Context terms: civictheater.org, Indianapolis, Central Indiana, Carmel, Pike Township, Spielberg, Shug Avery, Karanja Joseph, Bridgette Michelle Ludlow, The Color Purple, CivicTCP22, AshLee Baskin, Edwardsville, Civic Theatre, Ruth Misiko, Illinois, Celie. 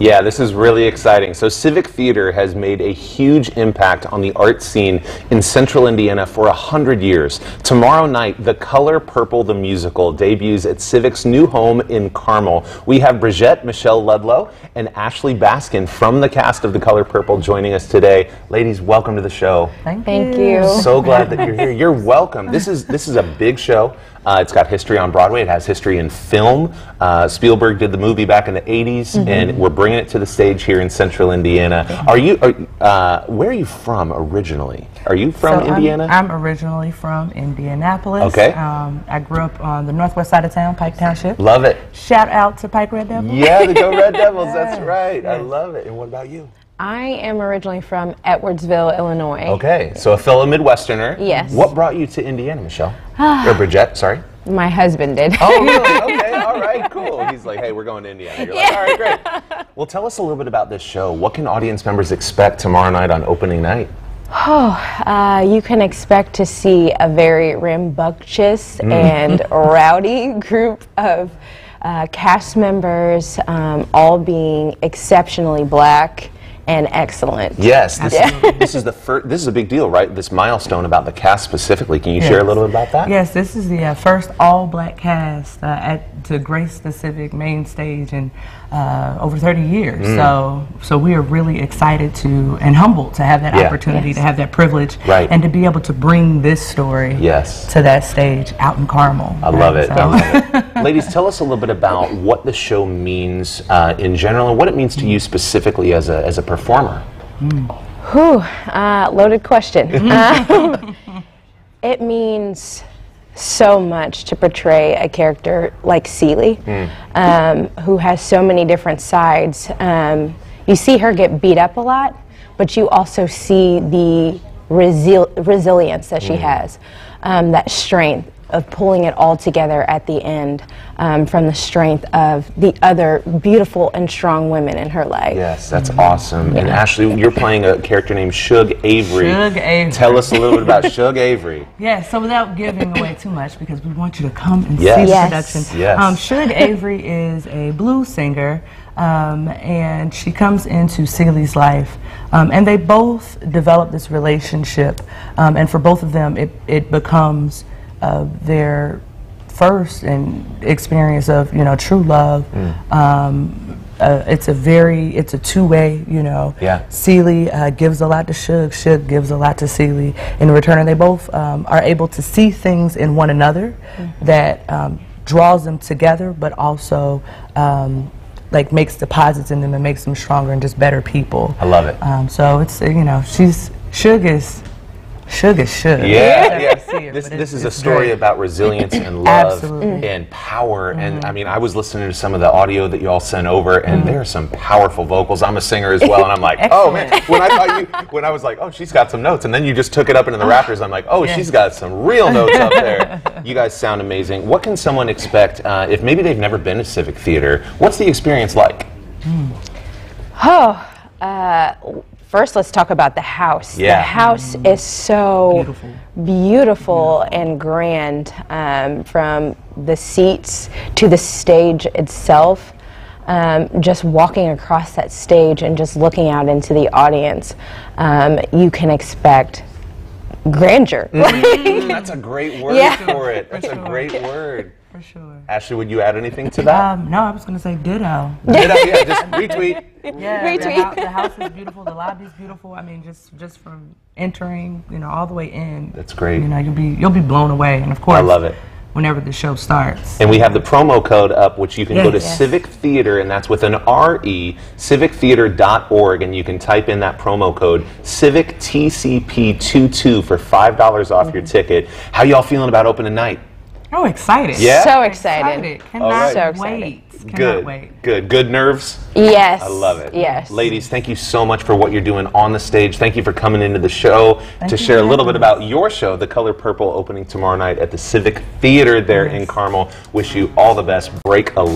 Yeah, this is really exciting. So Civic Theatre has made a huge impact on the art scene in Central Indiana for 100 years. Tomorrow night, The Color Purple, the musical, debuts at Civic's new home in Carmel. We have Bridgette Michelle Ludlow and AshLee Baskin from the cast of The Color Purple joining us today. Ladies, welcome to the show. Thank you. So glad that you're here. You're welcome. This is a big show. It's got history on Broadway. It has history in film. Spielberg did the movie back in the 80s, and we're bringing it to the stage here in Central Indiana. Where are you from originally? Are you from Indiana? I'm originally from Indianapolis. Okay. I grew up on the northwest side of town, Pike Township. Love it. Shout out to Pike Red Devils. Yeah, the Go Red Devils. That's right. Yes. I love it. And what about you? I am originally from Edwardsville, Illinois. Okay, so a fellow Midwesterner. Yes. What brought you to Indiana, Michelle? Or Bridgette, sorry. My husband did. Oh, really? Okay, all right, cool. He's like, hey, we're going to Indiana. You're like, all right, great. Well, tell us a little bit about this show. What can audience members expect tomorrow night on opening night? Oh, you can expect to see a very rambunctious and rowdy group of cast members, all being exceptionally black. And excellent. Yes, this is a big deal, right? This milestone about the cast specifically. Can you share a little bit about that? Yes, this is the first all-black cast to grace the Civic main stage in over 30 years. So we are really excited and humbled to have that opportunity, to have that privilege, and to be able to bring this story to that stage out in Carmel. I love it. So. I love it. Ladies, tell us a little bit about what the show means in general, and what it means to you specifically as a performer. Loaded question. It means so much to portray a character like Celie, who has so many different sides. You see her get beat up a lot, but you also see the resilience that she has, that strength of pulling it all together at the end, from the strength of the other beautiful and strong women in her life. Yes, that's awesome. Yeah. And AshLee, you're playing a character named Shug Avery. Shug Avery. Tell us a little bit about Shug Avery. Yes, so without giving away too much, because we want you to come and see the production. Yes. Shug Avery is a blues singer, and she comes into Celie's life, and they both develop this relationship, and for both of them it becomes their first experience of true love. It's a two-way, Celie gives a lot to Shug. Shug gives a lot to Celie in return, and they both are able to see things in one another that draws them together, but also like makes deposits in them and makes them stronger and just better people. I love it. So it's Shug is Shug. Yeah, yeah. This is a story about resilience and love and power. And I mean, I was listening to some of the audio that you all sent over, and there are some powerful vocals. I'm a singer as well, and I'm like, oh man. When I was like, oh, she's got some notes, and then you just took it up into the rafters. I'm like, oh, she's got some real notes up there. You guys sound amazing. What can someone expect if maybe they've never been to Civic Theater? What's the experience like? First, let's talk about the house. Yeah. The house is so beautiful and grand, from the seats to the stage itself. Just walking across that stage and just looking out into the audience, you can expect grandeur. That's a great word for it. That's a great word. For sure. AshLee, would you add anything to that? No, I was going to say ditto. Ditto, yeah, just retweet. Yeah, retweet. The house is beautiful, the lobby is beautiful. I mean, just from entering, all the way in. That's great. You'll be blown away, and of course. I love it. Whenever the show starts. And we have the promo code up, which you can go to Civic Theater, and that's with an R-E, civictheater.org, and you can type in that promo code, CivicTCP22, for $5 off your ticket. How y'all feeling about opening night? Oh, excited. Yeah? So excited. Cannot wait. Good nerves? Yes. I love it. Yes. Ladies, thank you so much for what you're doing on the stage. Thank you for coming into the show to share a little bit about your show, The Color Purple, opening tomorrow night at the Civic Theater there in Carmel. Wish you all the best. Break a